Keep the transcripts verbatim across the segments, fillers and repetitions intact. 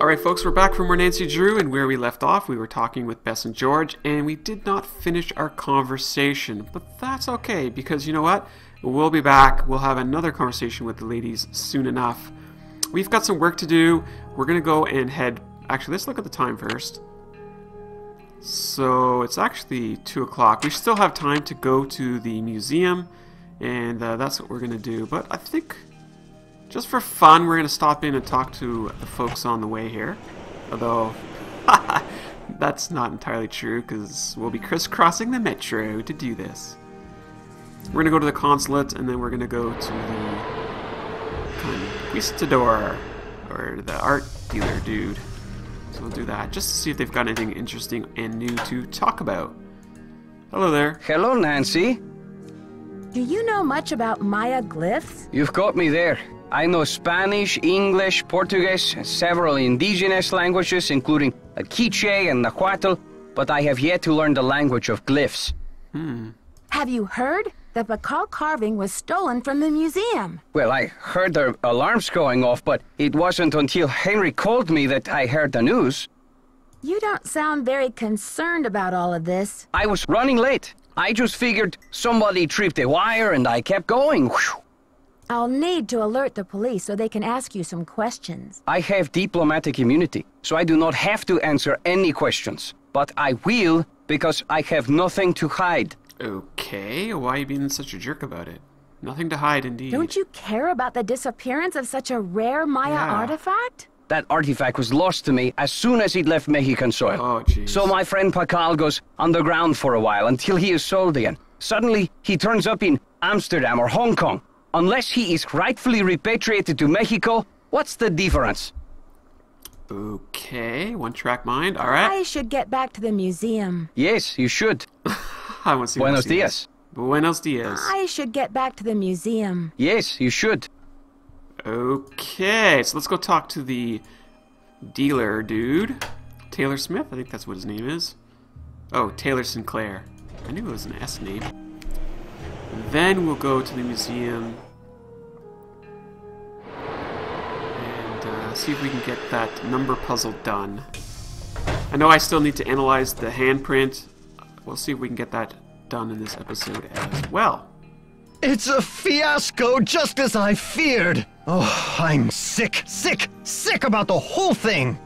Alright folks, we're back from where Nancy Drew and where we left off. We were talking with Bess and George, and we did not finish our conversation. But that's okay, because you know what? We'll be back. We'll have another conversation with the ladies soon enough. We've got some work to do. We're going to go and head... Actually, let's look at the time first. So, it's actually two o'clock. We still have time to go to the museum, and uh, that's what we're going to do. But I think... just for fun, we're going to stop in and talk to the folks on the way here. Although, that's not entirely true, because we'll be crisscrossing the metro to do this. We're going to go to the consulate, and then we're going to go to the conquistador, or the art dealer dude. So we'll do that, just to see if they've got anything interesting and new to talk about. Hello there. Hello, Nancy. Do you know much about Maya glyphs? You've got me there. I know Spanish, English, Portuguese, and several indigenous languages, including K'iche' and Nahuatl, but I have yet to learn the language of glyphs. Hmm. Have you heard? The Bacal carving was stolen from the museum. Well, I heard the alarms going off, but it wasn't until Henrik called me that I heard the news. You don't sound very concerned about all of this. I was running late. I just figured somebody tripped a wire and I kept going. Whew. I'll need to alert the police so they can ask you some questions. I have diplomatic immunity, so I do not have to answer any questions. But I will, because I have nothing to hide. Okay, why are you being such a jerk about it? Nothing to hide, indeed. Don't you care about the disappearance of such a rare Maya yeah. artifact? That artifact was lost to me as soon as it left Mexican soil. Oh, geez. So my friend Pakal goes underground for a while until he is sold again. Suddenly, he turns up in Amsterdam or Hong Kong. Unless he is rightfully repatriated to Mexico, what's the difference? Okay, one-track mind, all right. I should get back to the museum. Yes, you should. I want to see Buenos dias. Buenos dias. I should get back to the museum. Yes, you should. Okay, so let's go talk to the dealer dude. Taylor Smith, I think that's what his name is. Oh, Taylor Sinclair. I knew it was an S name. Then we'll go to the museum and uh, see if we can get that number puzzle done. I know I still need to analyze the handprint. We'll see if we can get that done in this episode as well. It's a fiasco, just as I feared. Oh, I'm sick, sick, sick about the whole thing.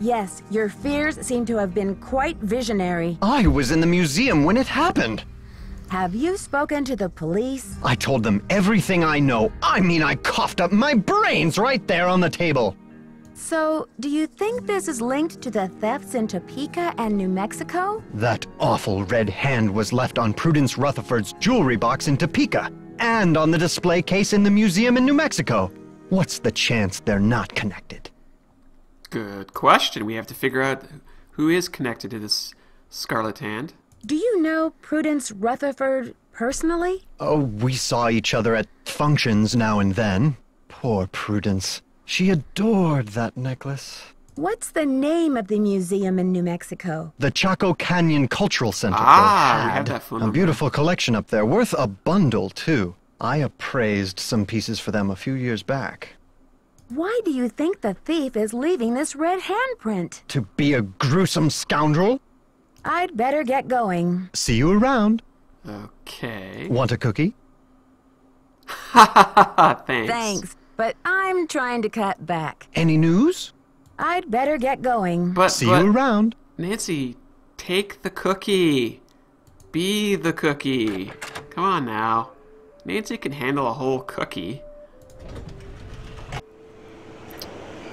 Yes, your fears seem to have been quite visionary. I was in the museum when it happened. Have you spoken to the police? I told them everything I know. I mean, I coughed up my brains right there on the table. So, do you think this is linked to the thefts in Topeka and New Mexico? That awful red hand was left on Prudence Rutherford's jewelry box in Topeka, and on the display case in the museum in New Mexico. What's the chance they're not connected? Good question. We have to figure out who is connected to this scarlet hand. Do you know Prudence Rutherford personally? Oh, we saw each other at functions now and then. Poor Prudence. She adored that necklace. What's the name of the museum in New Mexico? The Chaco Canyon Cultural Center. Ah, we had that phone number. A beautiful collection up there, worth a bundle, too. I appraised some pieces for them a few years back. Why do you think the thief is leaving this red handprint? To be a gruesome scoundrel? I'd better get going. See you around. Okay. Want a cookie? Ha ha ha, thanks. Thanks, but I'm trying to cut back. Any news? I'd better get going. But, See but, you around. Nancy, take the cookie. Be the cookie. Come on now. Nancy can handle a whole cookie.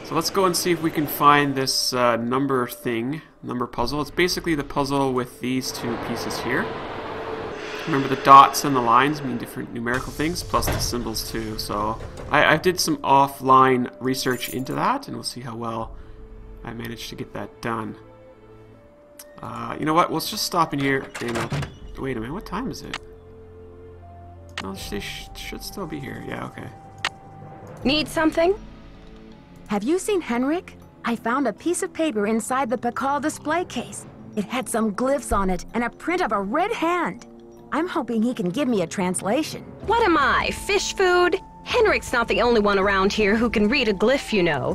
So let's go and see if we can find this uh, number thing, number puzzle. It's basically the puzzle with these two pieces here. Remember, the dots and the lines mean different numerical things, plus the symbols too. So I, I did some offline research into that, and we'll see how well I managed to get that done. Uh, you know what? Let's just stop in here. And we'll, wait a minute. What time is it? No, they sh should still be here. Yeah. Okay. Need something? Have you seen Henrik? I found a piece of paper inside the Pakal display case. It had some glyphs on it and a print of a red hand. I'm hoping he can give me a translation. What am I, fish food? Henrik's not the only one around here who can read a glyph, you know.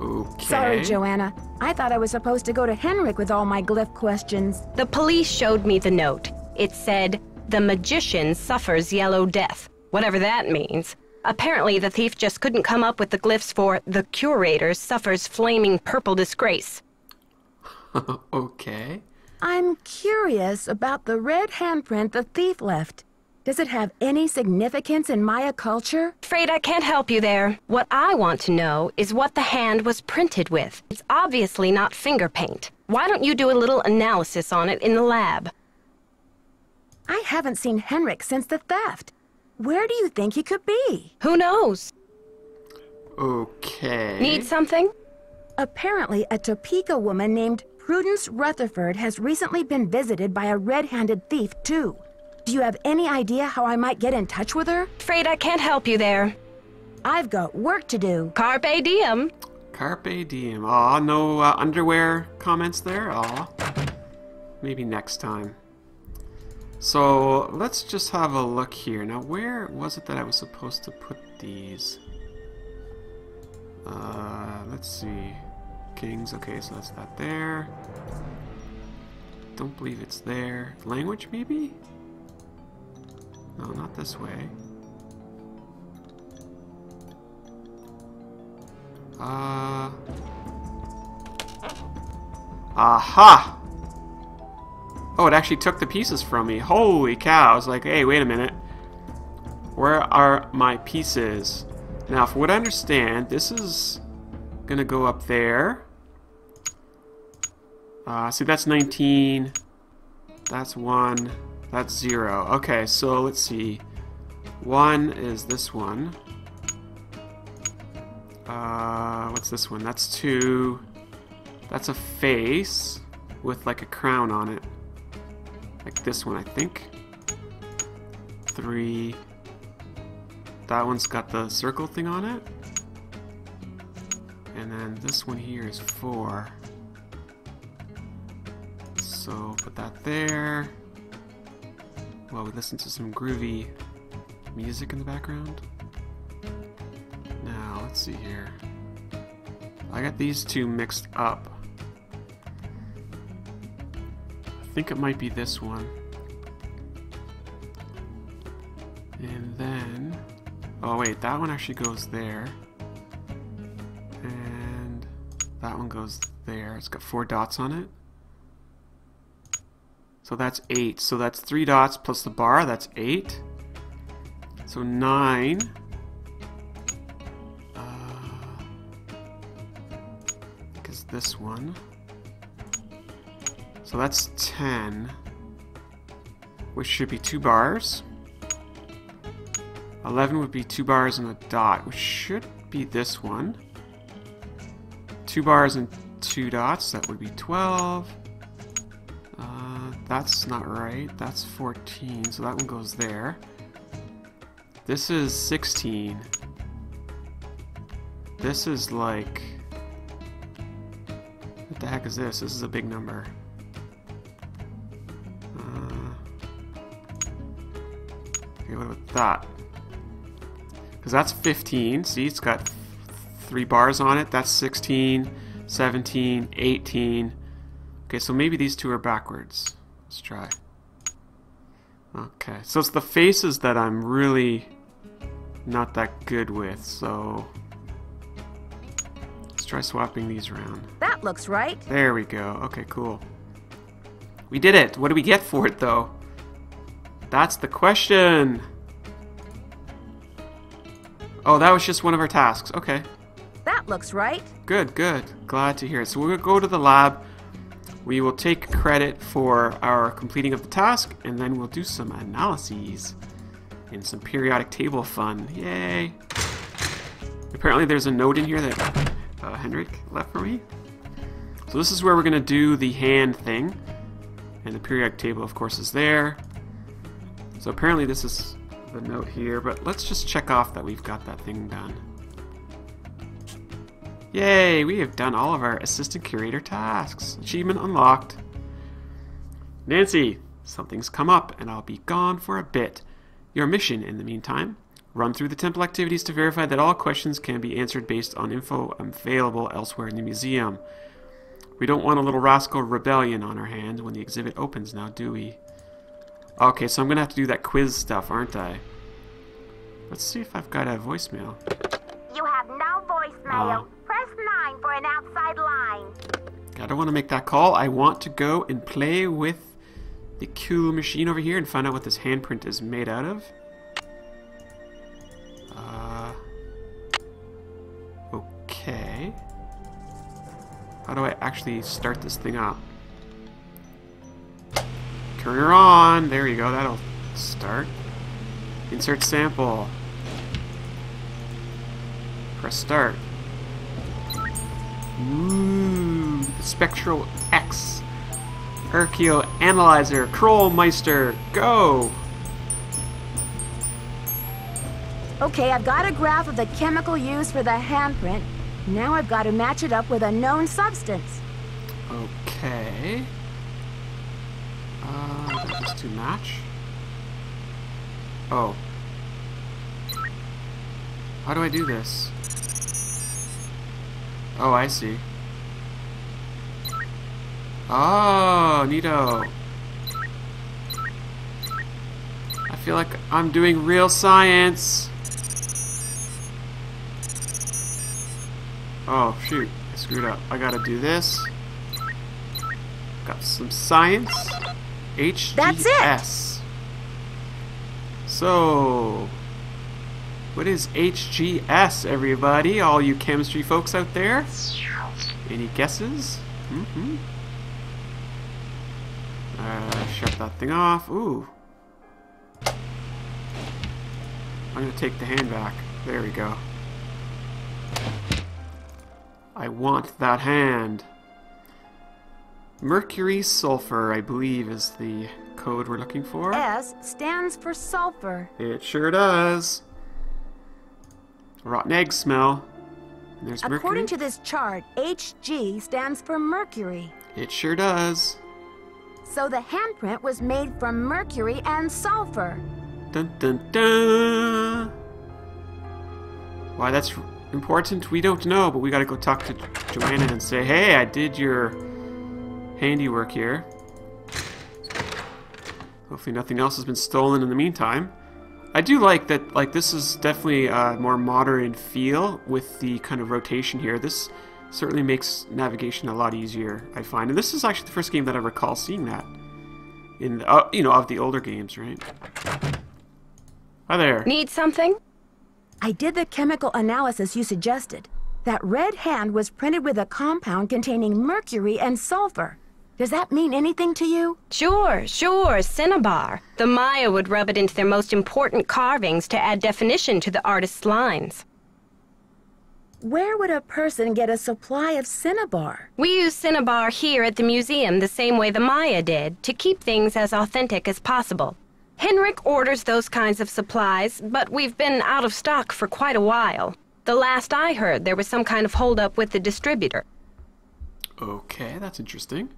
Okay. Sorry, Joanna. I thought I was supposed to go to Henrik with all my glyph questions. The police showed me the note. It said, "The magician suffers yellow death," whatever that means. Apparently, the thief just couldn't come up with the glyphs for "The curator suffers flaming purple disgrace." Okay. I'm curious about the red handprint the thief left. Does it have any significance in Maya culture? Afraid I can't help you there. What I want to know is what the hand was printed with. It's obviously not finger paint. Why don't you do a little analysis on it in the lab? I haven't seen Henrik since the theft. Where do you think he could be? Who knows? Okay. Need something? Apparently, a Topeka woman named Prudence Rutherford has recently been visited by a red-handed thief, too. Do you have any idea how I might get in touch with her? Afraid I can't help you there. I've got work to do. Carpe diem. Carpe diem. Aw, no uh, underwear comments there? Aw. Maybe next time. So, let's just have a look here. Now, where was it that I was supposed to put these? Uh, let's see. Kings. Okay, so that's that there. Don't believe it's there. Language, maybe? No, not this way. Uh... Aha! Oh, it actually took the pieces from me. Holy cow! I was like, hey, wait a minute. Where are my pieces? Now, from what I understand, this is gonna go up there. Uh, see, that's nineteen. That's one. That's zero. Okay, so let's see. One is this one. Uh, what's this one? That's two. That's a face with like a crown on it. Like this one, I think. Three. That one's got the circle thing on it. And then this one here is four. So put that there. Well, we listen to some groovy music in the background. Now, let's see here. I got these two mixed up. I think it might be this one. And then... oh wait, that one actually goes there. And that one goes there. It's got four dots on it. So that's eight. So that's three dots plus the bar. That's eight. So nine. Uh, I think it's this one. So that's ten. Which should be two bars. eleven would be two bars and a dot. Which should be this one. Two bars and two dots. That would be twelve. That's not right. That's fourteen, so that one goes there. This is sixteen. This is like... what the heck is this? This is a big number. Uh, okay, what about that? Because that's fifteen. See, it's got three bars on it. That's sixteen, seventeen, eighteen. Okay, so maybe these two are backwards. Let's try. Okay, so it's the faces that I'm really not that good with, so let's try swapping these around. That looks right. There we go. Okay, cool. We did it. What do we get for it, though? That's the question. Oh, that was just one of our tasks. Okay. That looks right. Good, good. Glad to hear it. So we'll go to the lab. We will take credit for our completing of the task, and then we'll do some analyses and some periodic table fun. Yay! Apparently there's a note in here that uh, Henrik left for me. So this is where we're going to do the hand thing. And the periodic table, of course, is there. So apparently this is the note here, but let's just check off that we've got that thing done. Yay, we have done all of our assistant curator tasks. Achievement unlocked. Nancy, something's come up and I'll be gone for a bit. Your mission in the meantime Run through the temple activities to verify that all questions can be answered based on info available elsewhere in the museum. We don't want a little rascal rebellion on our hands when the exhibit opens now, do we? Okay, so I'm going to have to do that quiz stuff, aren't I? Let's see if I've got a voicemail. You have no voicemail. Uh, Press nine for an outside line. I don't want to make that call. I want to go and play with the Q machine over here and find out what this handprint is made out of. Uh, okay. How do I actually start this thing up? Turn her on. There you go. That'll start. Insert sample. Press start. Ooh, Spectral X. Archaeo Analyzer. Krollmeister. Go! Okay, I've got a graph of the chemical used for the handprint. Now I've got to match it up with a known substance. Okay. Uh, that's to match. Oh. How do I do this? Oh, I see. Oh, neato. I feel like I'm doing real science. Oh, shoot. I screwed up. I gotta do this. Got some science. H G S. That's it! So, what is H G S, everybody? All you chemistry folks out there? Any guesses? Mm-hmm. Uh, shut that thing off. Ooh. I'm gonna take the hand back. There we go. I want that hand. Mercury sulfur, I believe, is the code we're looking for. S stands for sulfur. It sure does. Rotten egg smell. There's mercury. According to this chart, H G stands for mercury. It sure does. So the handprint was made from mercury and sulfur. Dun dun dun. Why that's important, we don't know, but we gotta go talk to Joanna and say, hey, I did your handiwork here. Hopefully nothing else has been stolen in the meantime. I do like that, like, this is definitely a more modern feel with the kind of rotation here. This certainly makes navigation a lot easier, I find. And this is actually the first game that I recall seeing that. In, the, uh, you know, of the older games, right? Hi there. Need something? I did the chemical analysis you suggested. That red hand was printed with a compound containing mercury and sulfur. Does that mean anything to you? Sure, sure, cinnabar. The Maya would rub it into their most important carvings to add definition to the artist's lines. Where would a person get a supply of cinnabar? We use cinnabar here at the museum the same way the Maya did, to keep things as authentic as possible. Henrik orders those kinds of supplies, but we've been out of stock for quite a while. The last I heard, there was some kind of holdup with the distributor. Okay, that's interesting.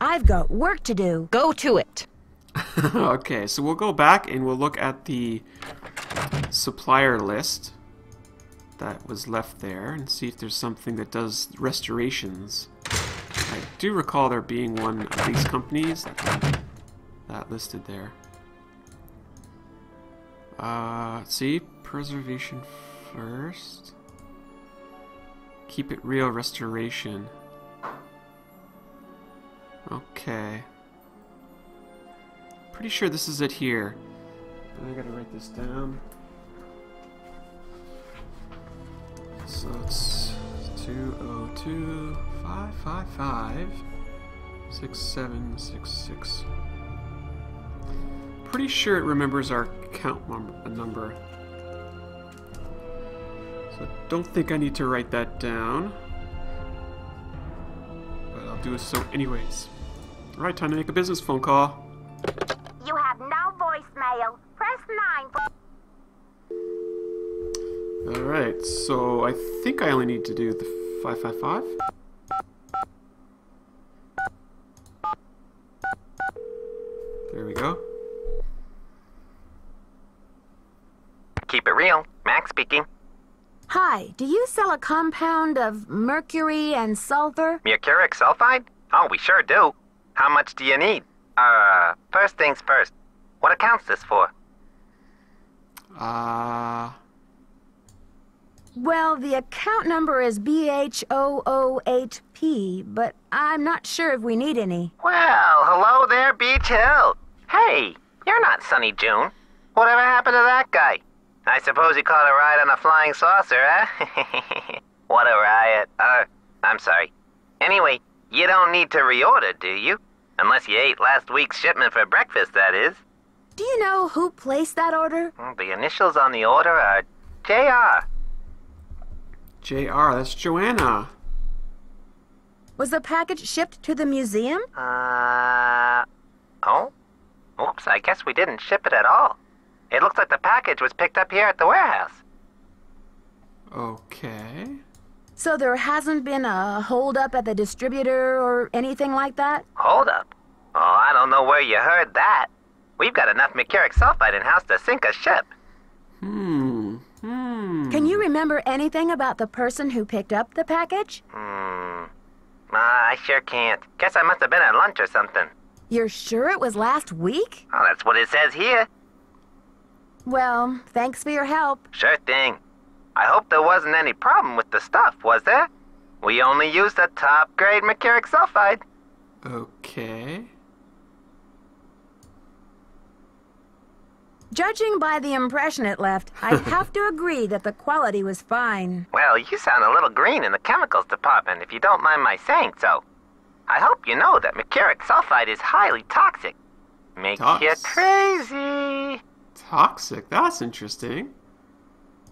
I've got work to do. Go to it. Okay, so we'll go back and we'll look at the supplier list that was left there and see if there's something that does restorations. I do recall there being one of these companies that, that listed there. Uh, let's see, Preservation First. Keep It Real Restoration. Okay. Pretty sure this is it here. I gotta write this down. So it's two oh two, five five five, six seven six six. Pretty sure it remembers our count number. So I don't think I need to write that down. But I'll do it so anyways. Alright, time to make a business phone call. You have no voicemail. Press nine for... Alright, so I think I only need to do the five five five. There we go. Rolodex speaking. Hi, do you sell a compound of mercury and sulfur? Mercuric sulfide? Oh, we sure do. How much do you need? Uh, first things first. What account's this for? Uh... Well, the account number is B H O O H P, but I'm not sure if we need any. Well, hello there, Beach Hill. Hey, you're not Sunny June. Whatever happened to that guy? I suppose he caught a ride on a flying saucer, huh? What a riot. Uh, I'm sorry. Anyway, you don't need to reorder, do you? Unless you ate last week's shipment for breakfast, that is. Do you know who placed that order? The initials on the order are J R J R, that's Joanna. Was the package shipped to the museum? Uh... Oh? Oops, I guess we didn't ship it at all. It looks like the package was picked up here at the warehouse. Okay. So there hasn't been a hold-up at the distributor or anything like that? Hold-up? Oh, I don't know where you heard that. We've got enough mercuric sulfide in-house to sink a ship. Hmm. Hmm. Can you remember anything about the person who picked up the package? Hmm. Uh, I sure can't. Guess I must have been at lunch or something. You're sure it was last week? Oh, that's what it says here. Well, thanks for your help. Sure thing. I hope there wasn't any problem with the stuff, was there? We only used a top-grade mercuric sulfide. Okay. Judging by the impression it left, I have to agree that the quality was fine. Well, you sound a little green in the chemicals department, if you don't mind my saying so. I hope you know that mercuric sulfide is highly toxic. Make Tox. you crazy. Toxic? That's interesting.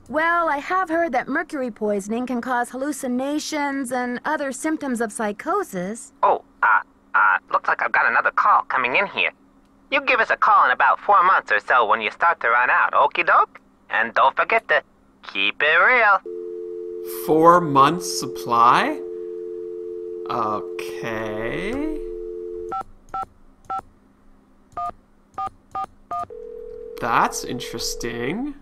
Well, I have heard that mercury poisoning can cause hallucinations and other symptoms of psychosis. Oh, uh, uh, looks like I've got another call coming in here. You give us a call in about four months or so when you start to run out, okie doke? And don't forget to keep it real. Four months supply? Okay. That's interesting.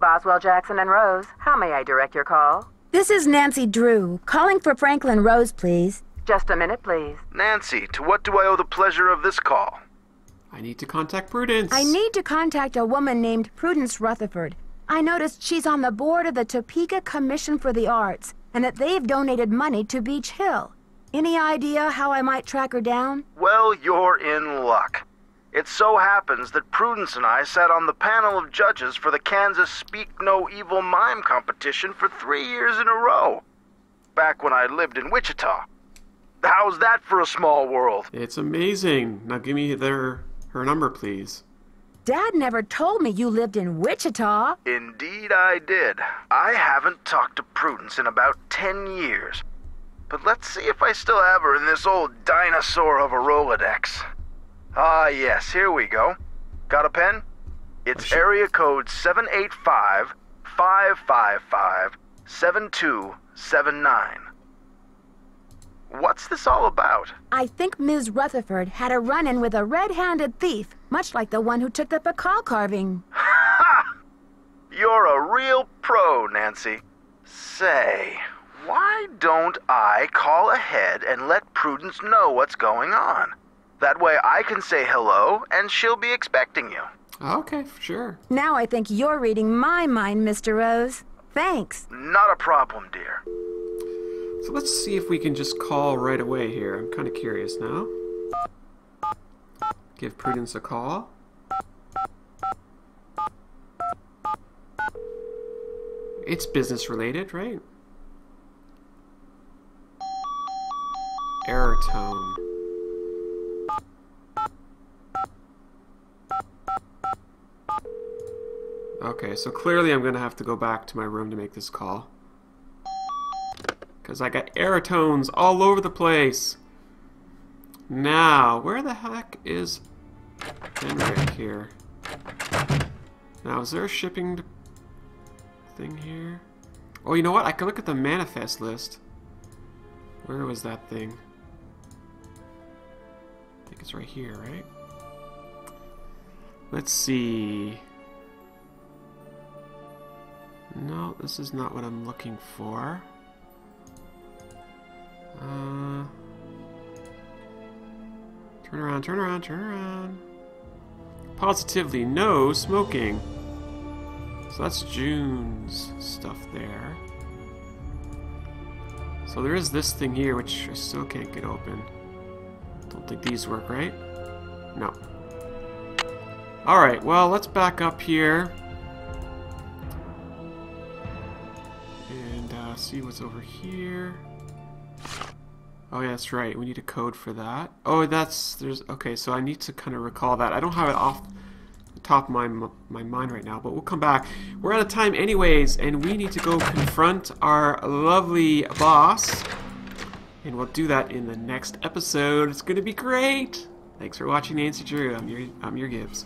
Boswell Jackson and Rose, how may I direct your call? This is Nancy Drew, calling for Franklin Rose, please. Just a minute, please. Nancy, to what do I owe the pleasure of this call? I need to contact Prudence. I need to contact a woman named Prudence Rutherford. I noticed she's on the board of the Topeka Commission for the Arts, and that they've donated money to Beach Hill. Any idea how I might track her down? Well, you're in luck. It so happens that Prudence and I sat on the panel of judges for the Kansas Speak No Evil Mime competition for three years in a row, back when I lived in Wichita. How's that for a small world? It's amazing. Now give me their, her number, please. Dad never told me you lived in Wichita. Indeed I did. I haven't talked to Prudence in about ten years. But let's see if I still have her in this old dinosaur of a Rolodex. Ah, yes, here we go. Got a pen? It's area code seven eight five, five five five, seven two seven nine. What's this all about? I think Miz Rutherford had a run-in with a red-handed thief, much like the one who took the Pakal carving. Ha! You're a real pro, Nancy. Say, why don't I call ahead and let Prudence know what's going on? That way I can say hello, and she'll be expecting you. Okay, sure. Now I think you're reading my mind, Mister Rose. Thanks. Not a problem, dear. So let's see if we can just call right away here. I'm kind of curious now. Give Prudence a call. It's business related, right? Error tone. Okay, so clearly I'm going to have to go back to my room to make this call. Because I got error tones all over the place. Now, where the heck is Henrik here? Now, is there a shipping thing here? Oh, you know what? I can look at the manifest list. Where was that thing? I think it's right here, right? Let's see. No, this is not what I'm looking for. Uh, turn around, turn around, turn around. Positively no smoking. So that's June's stuff there. So there is this thing here, which I still can't get open. Don't think these work, right? No. Alright, well, let's back up here. And uh, see what's over here. Oh, yeah, that's right. We need a code for that. Oh, that's... there's okay, so I need to kind of recall that. I don't have it off the top of my, my mind right now, but we'll come back. We're out of time anyways, and we need to go confront our lovely boss. And we'll do that in the next episode. It's going to be great! Thanks for watching Nancy Drew. I'm your, I'm your Gibbs.